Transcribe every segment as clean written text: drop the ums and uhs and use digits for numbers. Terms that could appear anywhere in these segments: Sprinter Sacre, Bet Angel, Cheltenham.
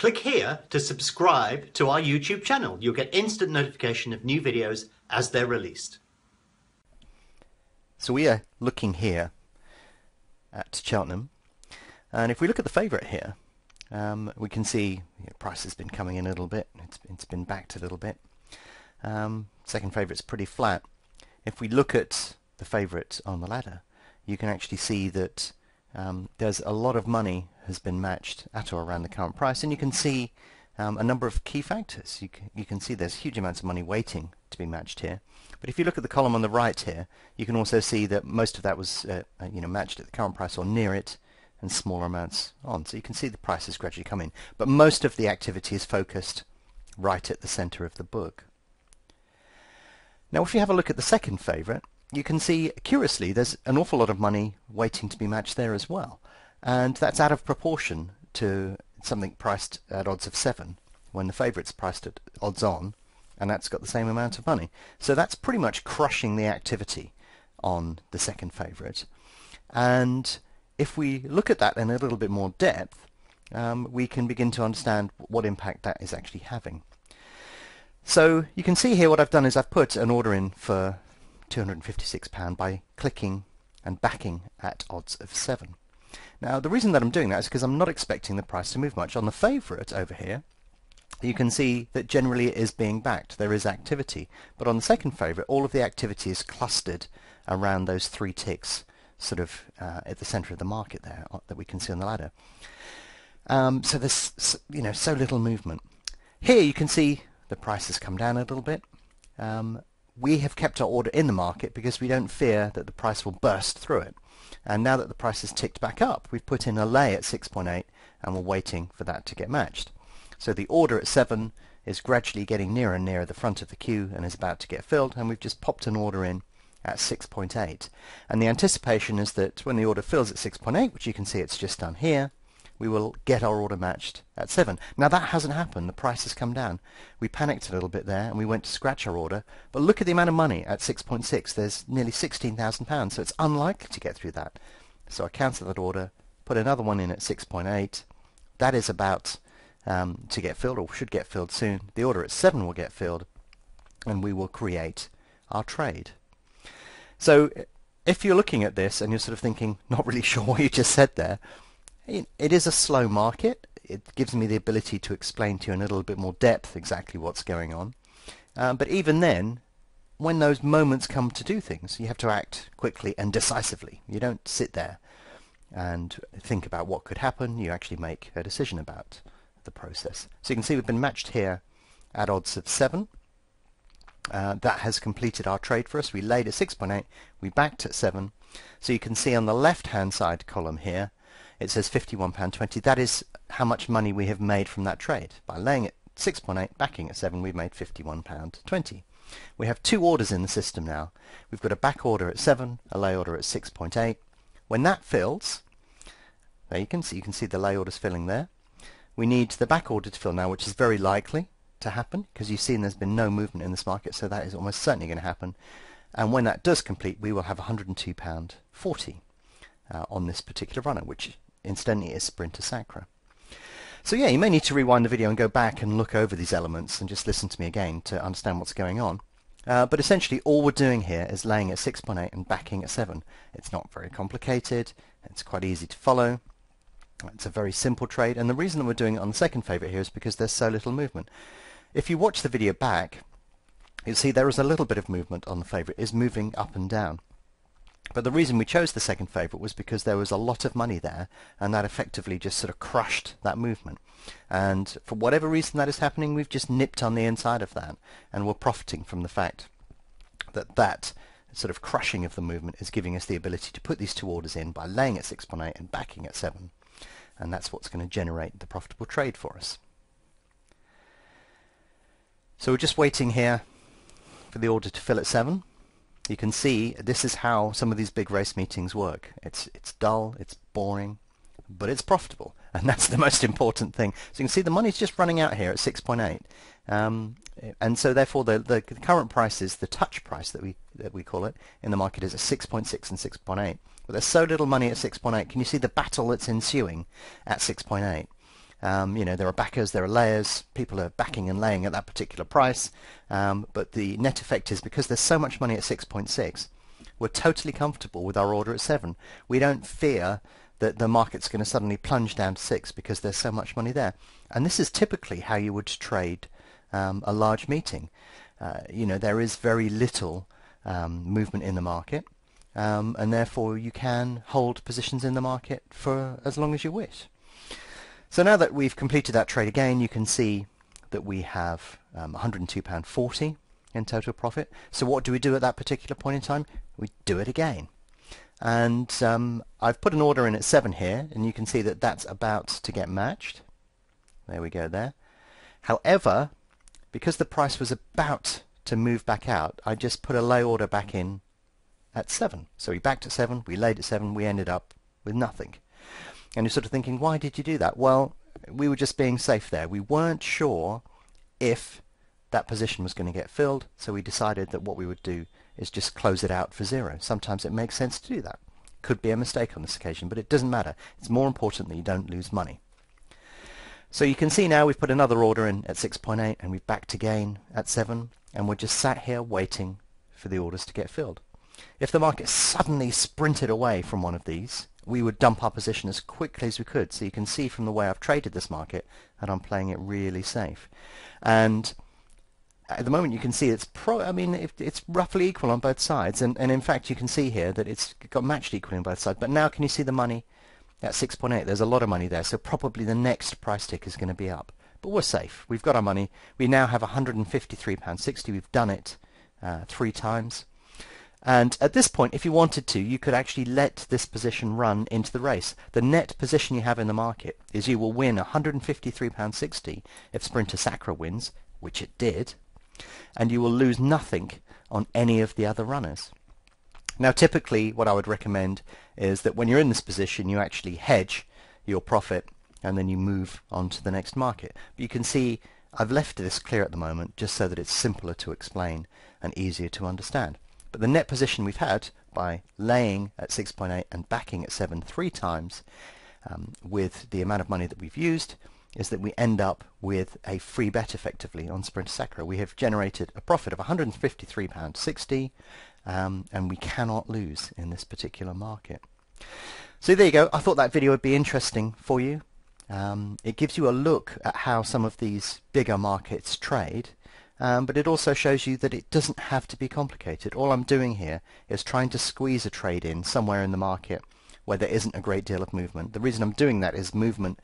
Click here to subscribe to our YouTube channel. You'll get instant notification of new videos as they're released. So we are looking here at Cheltenham, and if we look at the favourite here, we can see price has been coming in a little bit. It's been backed a little bit. Second favourite's pretty flat. If we look at the favourite on the ladder, you can actually see that there's a lot of money has been matched at or around the current price, and you can see a number of key factors. You can see there's huge amounts of money waiting to be matched here. But if you look at the column on the right here, you can also see that most of that was matched at the current price or near it, and smaller amounts on. So you can see the prices gradually come in. But most of the activity is focused right at the center of the book. Now if you have a look at the second favorite, you can see, curiously, there's an awful lot of money waiting to be matched there as well. And that's out of proportion to something priced at odds of 7, when the favorite's priced at odds on, and that's got the same amount of money. So that's pretty much crushing the activity on the second favorite. And if we look at that in a little bit more depth, we can begin to understand what impact that is actually having. So you can see here what I've done is I've put an order in for £256 by clicking and backing at odds of 7. Now the reason that I'm doing that is because I'm not expecting the price to move much. On the favourite over here, you can see that generally it is being backed. There is activity. But on the second favourite, all of the activity is clustered around those 3 ticks sort of at the centre of the market there that we can see on the ladder. So there's so little movement. Here you can see the price has come down a little bit. We have kept our order in the market because we don't fear that the price will burst through it. And now that the price has ticked back up, we've put in a lay at 6.8 and we're waiting for that to get matched. So the order at 7 is gradually getting nearer and nearer the front of the queue and is about to get filled, and we've just popped an order in at 6.8. And the anticipation is that when the order fills at 6.8, which you can see it's just done here, we will get our order matched at 7. Now that hasn't happened. The price has come down. We panicked a little bit there and we went to scratch our order, but look at the amount of money at 6.6. There's nearly £16,000, so it's unlikely to get through that. So I cancelled that order, put another one in at 6.8. That is about to get filled, or should get filled soon. The order at 7 will get filled and we will create our trade. So if you're looking at this and you're sort of thinking, not really sure what you just said there, it is a slow market. It gives me the ability to explain to you in a little bit more depth exactly what's going on. But even then, when those moments come to do things, you have to act quickly and decisively. You don't sit there and think about what could happen. You actually make a decision about the process. So you can see we've been matched here at odds of 7. That has completed our trade for us. We laid at 6.8, we backed at 7. So you can see on the left-hand side column here, it says £51.20. That is how much money we have made from that trade. By laying at 6.8, backing at 7, we've made £51.20. We have 2 orders in the system now. We've got a back order at 7, a lay order at 6.8. When that fills, there you can see the lay orders filling there. We need the back order to fill now, which is very likely to happen because you've seen there's been no movement in this market, so that is almost certainly going to happen. And when that does complete, we will have £102.40 on this particular runner, which incidentally is Sprinter Sacre. So yeah, you may need to rewind the video and go back and look over these elements and just listen to me again to understand what's going on. But essentially all we're doing here is laying at 6.8 and backing at 7. It's not very complicated, it's quite easy to follow. It's a very simple trade, and the reason that we're doing it on the second favourite here is because there's so little movement. If you watch the video back, you'll see there is a little bit of movement on the favourite. It's moving up and down. But the reason we chose the second favourite was because there was a lot of money there, and that effectively just sort of crushed that movement. And for whatever reason that is happening, we've just nipped on the inside of that, and we're profiting from the fact that that sort of crushing of the movement is giving us the ability to put these 2 orders in by laying at 6.8 and backing at 7. And that's what's going to generate the profitable trade for us. So we're just waiting here for the order to fill at 7. You can see this is how some of these big race meetings work. It's dull, it's boring, but it's profitable, and that's the most important thing. So you can see the money's just running out here at 6.8, and so therefore the current price is the touch price that we call it in the market is at 6.6 and 6.8. But there's so little money at 6.8. Can you see the battle that's ensuing at 6.8? You know, there are backers, there are layers, people are backing and laying at that particular price, but the net effect is, because there's so much money at 6.6, we're totally comfortable with our order at 7. We don't fear that the market's going to suddenly plunge down to 6 because there's so much money there. And this is typically how you would trade a large meeting. You know, there is very little movement in the market, and therefore you can hold positions in the market for as long as you wish. So now that we've completed that trade again, you can see that we have £102.40 in total profit. So what do we do at that particular point in time? We do it again. And I've put an order in at 7 here, and you can see that that's about to get matched. There we go there. However, because the price was about to move back out, I just put a lay order back in at 7. So we backed at 7, we laid at 7, we ended up with nothing. And you're sort of thinking, why did you do that? Well, we were just being safe there. We weren't sure if that position was going to get filled, so we decided that what we would do is just close it out for 0. Sometimes it makes sense to do that. Could be a mistake on this occasion, but it doesn't matter. It's more important that you don't lose money. So you can see now we've put another order in at 6.8, and we've backed again at 7, and we're just sat here waiting for the orders to get filled. If the market suddenly sprinted away from one of these, we would dump our position as quickly as we could. So you can see from the way I've traded this market that I'm playing it really safe. And at the moment you can see it's it's roughly equal on both sides, and in fact you can see here that it's got matched equally on both sides. But now can you see the money at 6.8? There's a lot of money there, so probably the next price tick is going to be up. But we're safe. We've got our money. We now have £153.60. We've done it 3 times. And at this point, if you wanted to, you could actually let this position run into the race. The net position you have in the market is you will win £153.60 if Sprinter Sacre wins, which it did, and you will lose nothing on any of the other runners. Now typically what I would recommend is that when you're in this position you actually hedge your profit and then you move on to the next market. But you can see I've left this clear at the moment just so that it's simpler to explain and easier to understand. But the net position we've had by laying at 6.8 and backing at 7 3 times with the amount of money that we've used is that we end up with a free bet effectively on Sprinter Sacre. We have generated a profit of £153.60 and we cannot lose in this particular market. So there you go. I thought that video would be interesting for you. It gives you a look at how some of these bigger markets trade. But it also shows you that it doesn't have to be complicated. All I'm doing here is trying to squeeze a trade in somewhere in the market where there isn't a great deal of movement. The reason I'm doing that is movement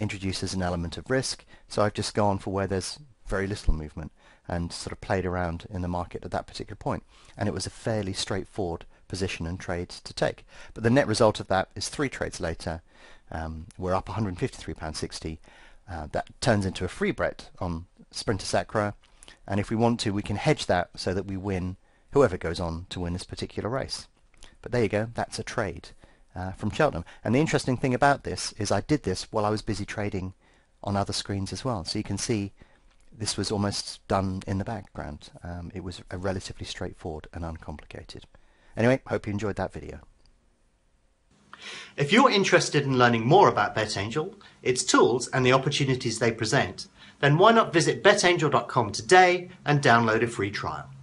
introduces an element of risk, so I've just gone for where there's very little movement and sort of played around in the market at that particular point. And it was a fairly straightforward position and trade to take. But the net result of that is 3 trades later, we're up £153.60. That turns into a free bet on Sprinter Sacre. And if we want to, we can hedge that so that we win whoever goes on to win this particular race. But there you go, that's a trade from Cheltenham. And the interesting thing about this is I did this while I was busy trading on other screens as well. So you can see this was almost done in the background. It was a relatively straightforward and uncomplicated. Anyway, hope you enjoyed that video. If you're interested in learning more about Bet Angel, its tools and the opportunities they present, then why not visit betangel.com today and download a free trial.